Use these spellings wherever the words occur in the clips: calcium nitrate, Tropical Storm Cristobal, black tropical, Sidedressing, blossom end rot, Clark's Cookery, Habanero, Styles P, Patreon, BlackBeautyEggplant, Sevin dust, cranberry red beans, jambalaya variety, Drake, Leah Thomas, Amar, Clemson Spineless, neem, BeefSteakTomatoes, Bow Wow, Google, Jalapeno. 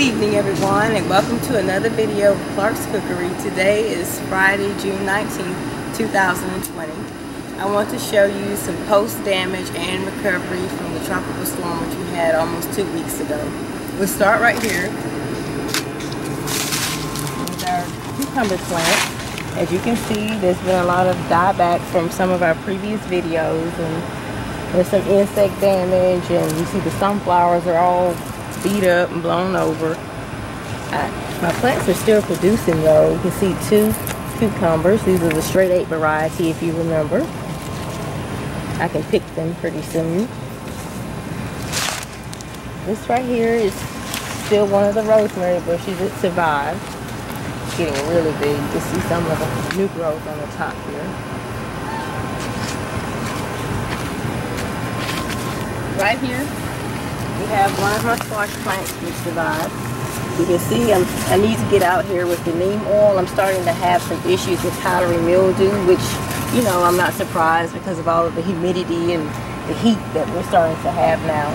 Good evening, everyone, and welcome to another video of Clark's Cookery. Today is Friday, June 19, 2020. I want to show you some post-damage and recovery from the tropical storm which we had almost 2 weeks ago. We'll start right here with our cucumber plant. As you can see, there's been a lot of dieback from some of our previous videos, and there's some insect damage, and you see the sunflowers are all beat up and blown over. My plants are still producing though. You can see two cucumbers. These are the straight 8 variety, if you remember. I can pick them pretty soon. This right here is still one of the rosemary bushes that survived. It's getting really big. You can see some of the new growth on the top here. Right here we have one of my squash plants which survived. You can see I need to get out here with the neem oil. I'm starting to have some issues with powdery mildew, which, you know, I'm not surprised because of all of the humidity and the heat that we're starting to have now.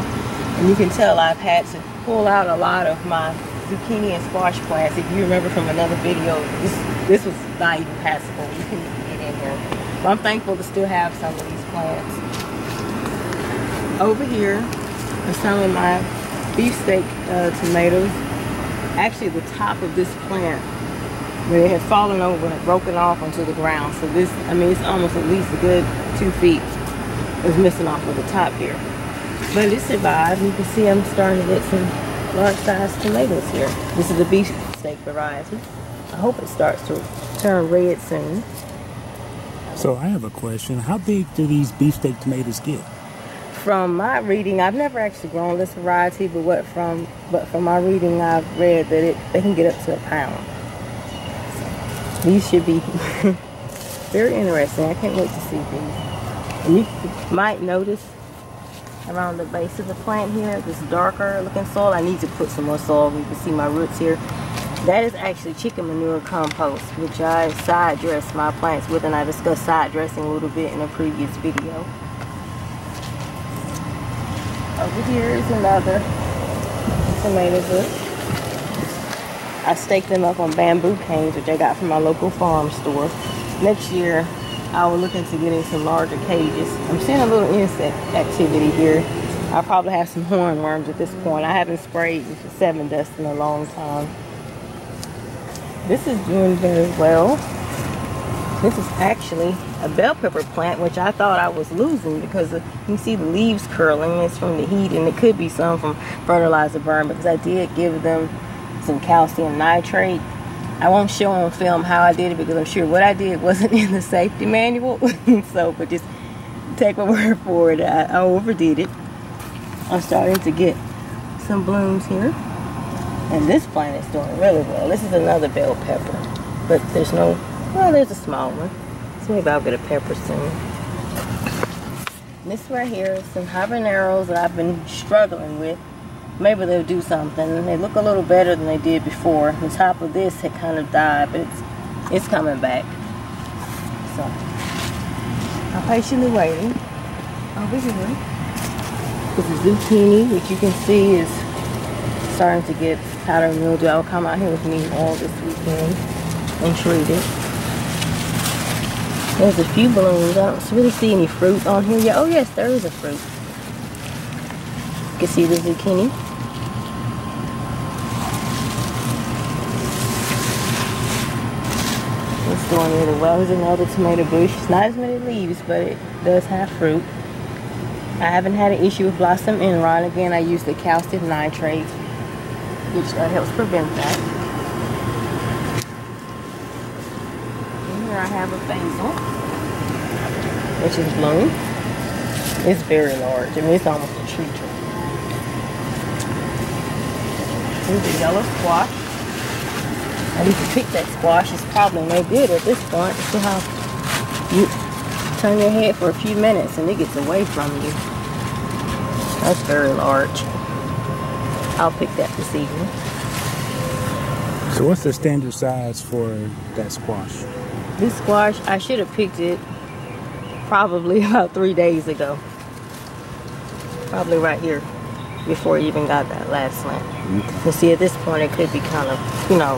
And you can tell I've had to pull out a lot of my zucchini and squash plants. If you remember from another video, this was not even passable. You couldn't even get in here. But I'm thankful to still have some of these plants. Over here, some of my beefsteak tomatoes. Actually, the top of this plant, where it had fallen over, had broken off onto the ground. So this, I mean, it's almost at least a good 2 feet is missing off of the top here. But it survived. You can see I'm starting to get some large-sized tomatoes here. This is the beefsteak variety. I hope it starts to turn red soon. So I have a question. How big do these beefsteak tomatoes get? From my reading, I've never actually grown this variety, but from my reading, I've read that they can get up to a pound. So these should be very interesting. I can't wait to see these. And you might notice around the base of the plant here, this darker looking soil. I need to put some more soil. You can see my roots here. That is actually chicken manure compost, which I side dress my plants with, and I discussed side dressing a little bit in a previous video. Over here is another tomato bush. I staked them up on bamboo canes, which I got from my local farm store. Next year, I will look into getting some larger cages. I'm seeing a little insect activity here. I probably have some hornworms at this point. I haven't sprayed with Sevin dust in a long time. This is doing very well. This is actually a bell pepper plant, which I thought I was losing because you can see the leaves curling. It's from the heat, and it could be some from fertilizer burn because I did give them some calcium nitrate. I won't show on film how I did it because I'm sure what I did wasn't in the safety manual. So, but just take my word for it. I overdid it. I'm starting to get some blooms here. And this plant is doing really well. This is another bell pepper, but there's no... Well, there's a small one, so maybe I'll get a pepper soon. This right here is some habaneros that I've been struggling with. Maybe they'll do something. They look a little better than they did before. The top of this had kind of died, but it's coming back. So, I'm patiently waiting. Over here is the zucchini, which you can see is starting to get powder mildew. I'll come out here with me all this weekend and treat it. There's a few blooms. I don't really see any fruit on here yet. Oh yes, there is a fruit. You can see the zucchini. It's doing really well. There's another tomato bush. It's not as many leaves, but it does have fruit. I haven't had an issue with blossom end rot. Again, I use the calcium nitrate, which helps prevent that. I have a basil, which is bloom. It's very large. I mean, it's almost a tree. Here's a yellow squash. I need to pick that squash. It's probably no good at this point. See how you turn your head for a few minutes and it gets away from you. That's very large. I'll pick that this evening. So what's the standard size for that squash? This squash, I should have picked it probably about 3 days ago. Probably right here. before it even got that last slant. Okay. You see, at this point, it could be kind of, you know,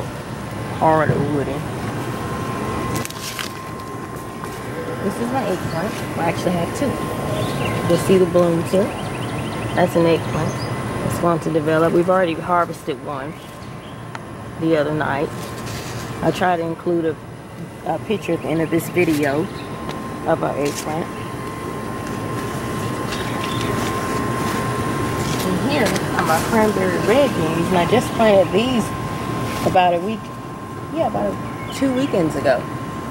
hard or wooden. This is my eggplant. Well, I actually have two. You'll see the bloom too. That's an eggplant. It's going to develop. We've already harvested one the other night. I try to include a picture at the end of this video of our eggplant. And here are my cranberry red beans. And I just planted these about a week, yeah, about two weekends ago.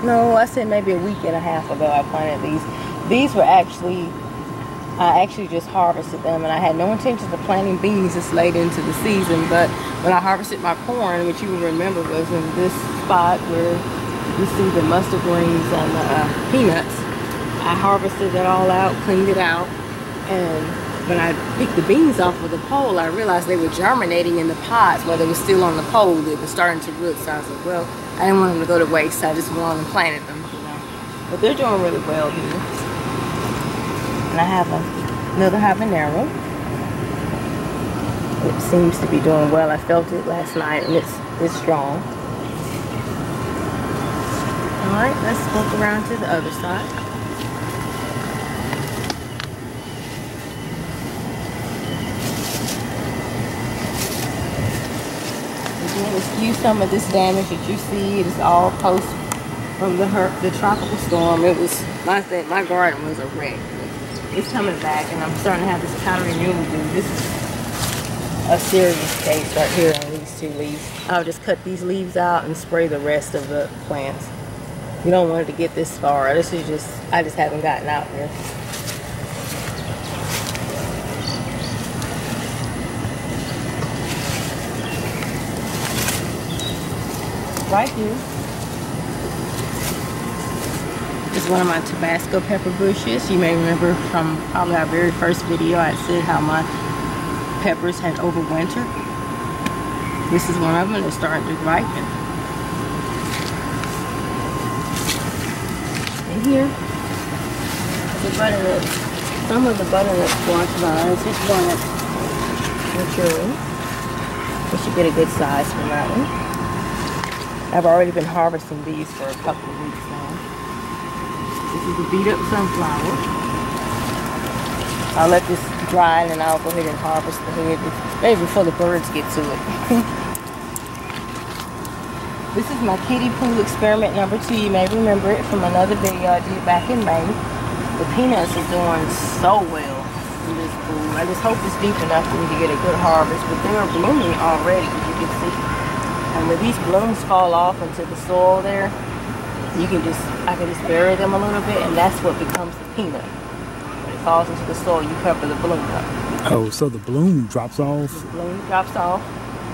No, I said maybe a week and a half ago I planted these. These were actually, I actually just harvested them, and I had no intentions of planting beans this late into the season, but when I harvested my corn, which you will remember was in this spot where you see the mustard greens and the peanuts, I harvested it all out, cleaned it out, and when I picked the beans off of the pole, I realized they were germinating in the pods while they were still on the pole. They were starting to root, so I was like, well, I didn't want them to go to waste, so I just went on and planted them, you know. But they're doing really well here. And I have another habanero. It seems to be doing well. I felt it last night, and it's strong. All right, let's walk around to the other side. Again, excuse some of this damage that you see. It is all post from the tropical storm. It was my garden was a wreck. It's coming back, and I'm starting to have this powdery mildew. This is a serious case right here on these two leaves. I'll just cut these leaves out and spray the rest of the plants. You don't want it to get this far. This is just, I just haven't gotten out here. Right here is one of my Tabasco pepper bushes. You may remember from probably our very first video, I said how my peppers had overwintered. This is one of them that's starting to ripen. And here, the butternuts. Some of the butternut squash vines, this one is maturing. We should get a good size from that one. I've already been harvesting these for a couple of weeks now. This is a beat up sunflower. I'll let this dry and I'll go ahead and harvest the head maybe before the birds get to it. This is my kiddie pool experiment number 2. You may remember it from another video I did back in May. The peanuts are doing so well in this pool. I just hope it's deep enough for me to get a good harvest, but they are blooming already, as you can see. And when these blooms fall off into the soil there, you can just, I can just bury them a little bit, and that's what becomes the peanut. When it falls into the soil, you cover the bloom up. Oh, so the bloom drops off? The bloom drops off,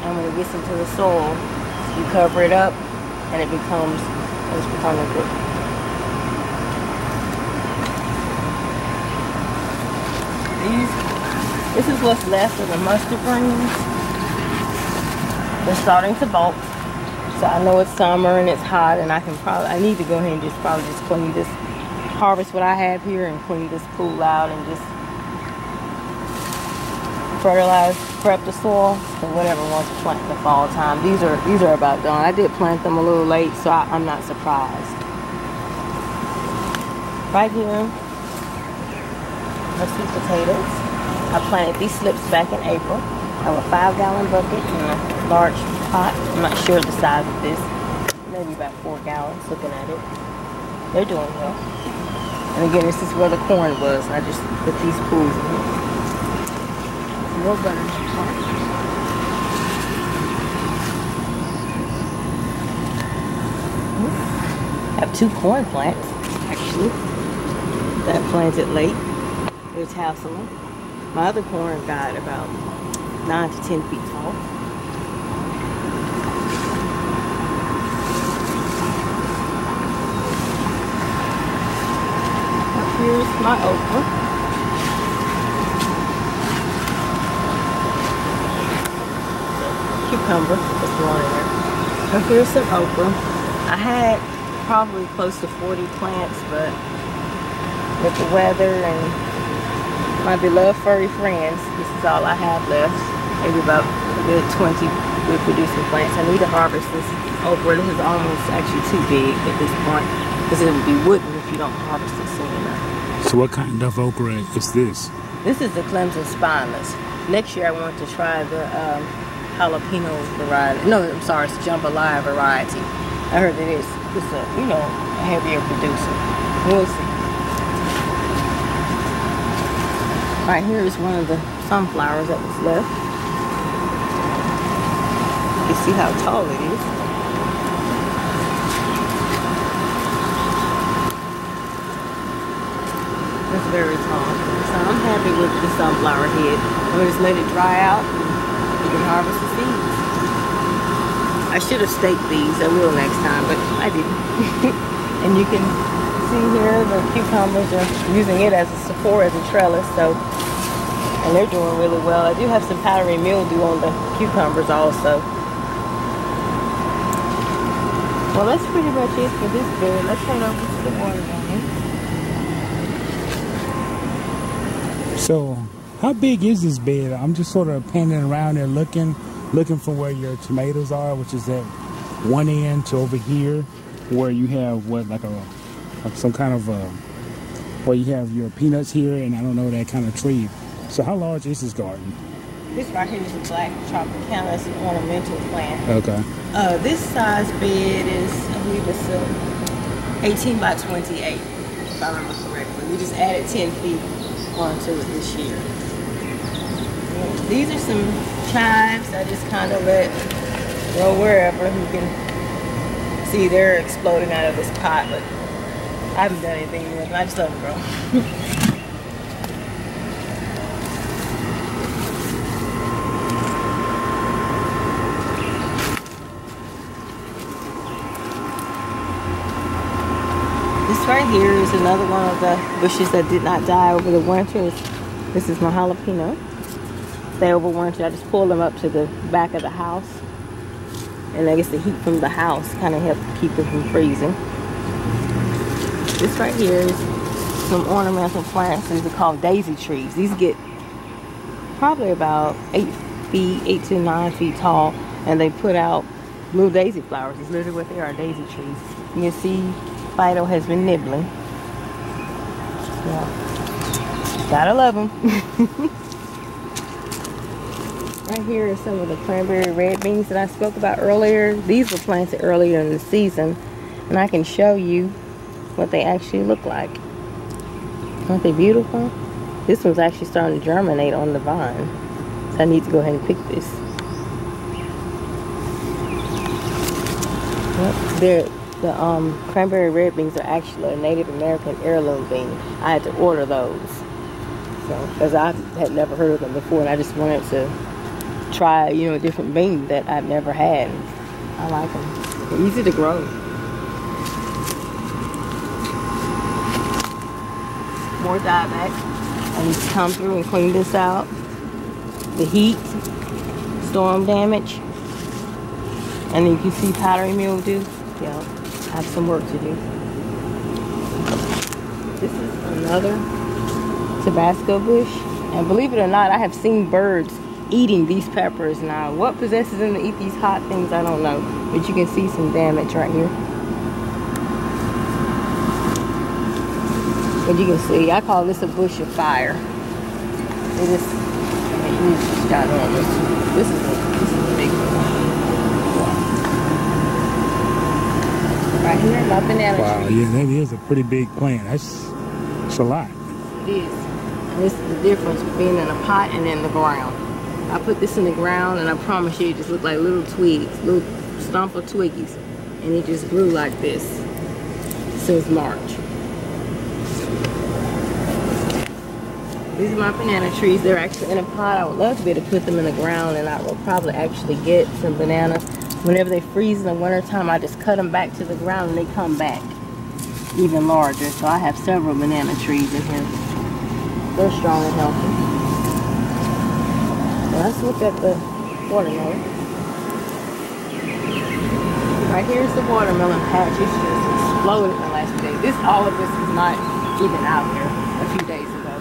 and when it gets into the soil, you cover it up, and it's becoming good. This is what's left of the mustard greens. They're starting to bolt. So I know it's summer and it's hot, and I need to go ahead and just clean this, harvest what I have here and clean this pool out and just fertilize, prep the soil for whatever wants to plant in the fall time. These are about done. I did plant them a little late, so I'm not surprised. Right here, my sweet potatoes. I planted these slips back in April. I have a 5-gallon bucket and a large pot. I'm not sure the size of this. Maybe about 4 gallons looking at it. They're doing well. And again, this is where the corn was. And I just put these pools in here. No butter. I have 2 corn plants, actually. That planted late. They're tasseling. My other corn got about 9 to 10 feet tall. Here's my okra. Cucumber, that's the one in there. So here's some okra. I had probably close to 40 plants, but with the weather and my beloved furry friends, this is all I have left. Maybe about a good 20 reproducing plants. I need to harvest this okra. This is almost actually too big at this point because it would be wooden if you don't harvest it soon enough. So what kind of okra is this? This is the Clemson Spineless. Next year I want to try the jalapeno variety. No, I'm sorry, it's jambalaya variety. I heard that it's a, you know, a heavier producer. We'll see. Right here is one of the sunflowers that was left. You see how tall it is. That's very tall. So I'm happy with the sunflower head. We'll just let it dry out and you can harvest the seeds. I should have staked these. I will next time, but I didn't. And you can see here the cucumbers are using it as a support, as a trellis. So, and they're doing really well. I do have some powdery mildew on the cucumbers also. Well, that's pretty much it for this bed. Let's head over to the water down. So, how big is this bed? I'm just sort of panning around and looking for where your tomatoes are, which is at one end to over here, where you have what, like a, some kind of where you have your peanuts here, and I don't know, that kind of tree. So how large is this garden? This right here is a black tropical. That's an ornamental plant. Okay. This size bed is, I believe it's 18 by 28, if I remember correctly. We just added 10 feet onto it this year. And these are some chives I just kind of let grow wherever. You can see they're exploding out of this pot, but I haven't done anything with them. I just let them grow. This right here is another one of the bushes that did not die over the winter. This is my jalapeno. They overwintered. I just pulled them up to the back of the house, and I guess the heat from the house kind of helped keep them from freezing. This right here is some ornamental plants. These are called daisy trees. These get probably about 8 to 9 feet tall, and they put out blue daisy flowers. It's literally what they are, daisy trees. And you see Fido has been nibbling. Yeah. Gotta love them. Right here is some of the cranberry red beans that I spoke about earlier. These were planted earlier in the season, and I can show you what they actually look like. Aren't they beautiful? This one's actually starting to germinate on the vine, so I need to go ahead and pick this. Yep. The cranberry red beans are actually a Native American heirloom bean. I had to order those, so because I had never heard of them before, and I just wanted to try, you know, a different bean that I've never had. I like them. They're easy to grow. More dieback. I need to come through and clean this out. The heat, storm damage, and you can see powdery mildew. Yeah, I have some work to do. This is another Tabasco bush, and believe it or not, I have seen birds eating these peppers. Now, what possesses them to eat these hot things? I don't know, but you can see some damage right here. And you can see, I call this a bush of fire. It is, I mean, got on this is a big one. Right here, my banana tree. Wow, yeah, that is a pretty big plant. That's a lot. It is. And this is the difference between in a pot and in the ground. I put this in the ground, and I promise you, it just looked like little twigs, little stump of twiggies, and it just grew like this since March. These are my banana trees. They're actually in a pot. I would love to be able to put them in the ground, and I will probably actually get some bananas. Whenever they freeze in the wintertime, I just cut them back to the ground, and they come back even larger. So I have several banana trees in here. They're strong and healthy. Now let's look at the watermelon. Right here's the watermelon patch. It's just exploded in the last few days. All of this is not even out here a few days ago.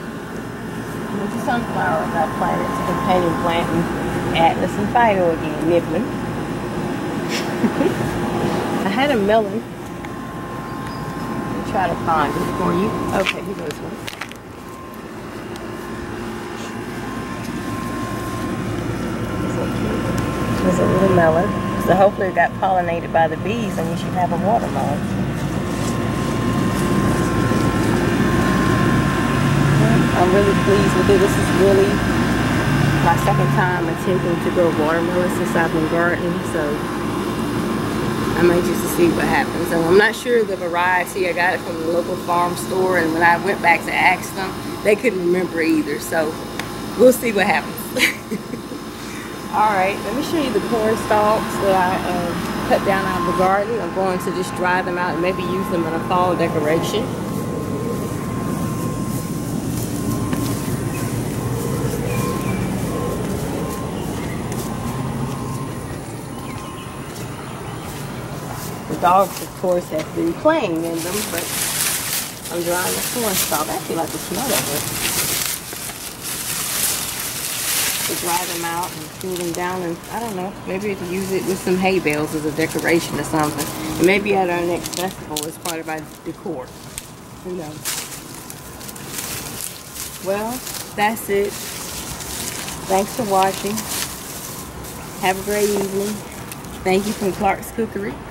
sunflowers I planted, some companion planting, Atlas and Fido again, nibbling. I had a melon. Let me try to find it for you. Okay, here goes one. It's a little melon. So hopefully it got pollinated by the bees and we should have a watermelon. I'm really pleased with it. This is really my second time attempting to grow watermelon since I've been gardening, so I'm anxious to see what happens. So I'm not sure the variety. I got it from the local farm store, and when I went back to ask them, they couldn't remember either, so we'll see what happens. Alright, let me show you the corn stalks that I cut down out of the garden. I'm going to just dry them out and maybe use them in a fall decoration. Dogs, of course, have been playing in them, but I'm drying the corn stalk. I actually like the smell of it. To dry them out and cool them down, and I don't know, maybe I can use it with some hay bales as a decoration or something. And maybe at our next festival as part of our decor. Who knows? Well, that's it. Thanks for watching. Have a great evening. Thank you from Clark's Cookery.